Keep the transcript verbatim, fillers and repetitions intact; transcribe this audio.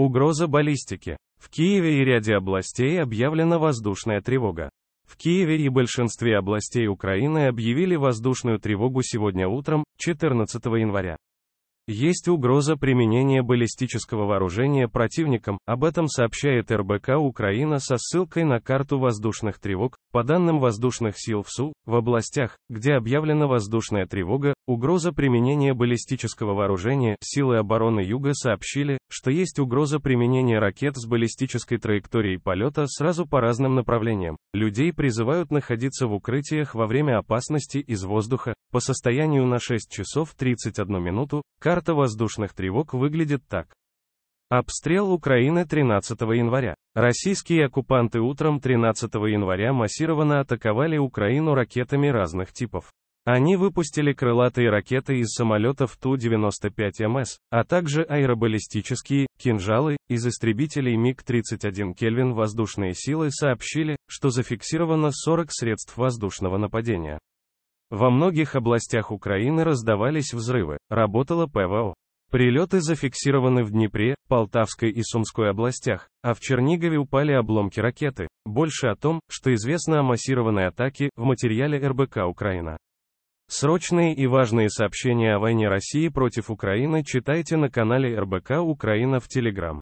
Угроза баллистики. В Киеве и ряде областей объявлена воздушная тревога. В Киеве и большинстве областей Украины объявили воздушную тревогу сегодня утром, четырнадцатого января. Есть угроза применения баллистического вооружения противником, об этом сообщает эр бэ ка Украина со ссылкой на карту воздушных тревог. По данным воздушных сил вэ эс у, в областях, где объявлена воздушная тревога, угроза применения баллистического вооружения, силы обороны Юга сообщили, что есть угроза применения ракет с баллистической траекторией полета сразу по разным направлениям. Людей призывают находиться в укрытиях во время опасности из воздуха. По состоянию на шесть часов тридцать одну минуту, карта воздушных тревог выглядит так. Обстрел Украины тринадцатого января. Российские оккупанты утром тринадцатого января массированно атаковали Украину ракетами разных типов. Они выпустили крылатые ракеты из самолетов Ту девяносто пять эм эс, а также аэробаллистические кинжалы из истребителей миг тридцать один К. Воздушные силы сообщили, что зафиксировано сорок средств воздушного нападения. Во многих областях Украины раздавались взрывы, работало пэ вэ о. Прилеты зафиксированы в Днепре, Полтавской и Сумской областях, а в Чернигове упали обломки ракеты. Больше о том, что известно о массированной атаке, в материале эр бэ ка Украина. Срочные и важные сообщения о войне России против Украины читайте на канале эр бэ ка Украина в Telegram.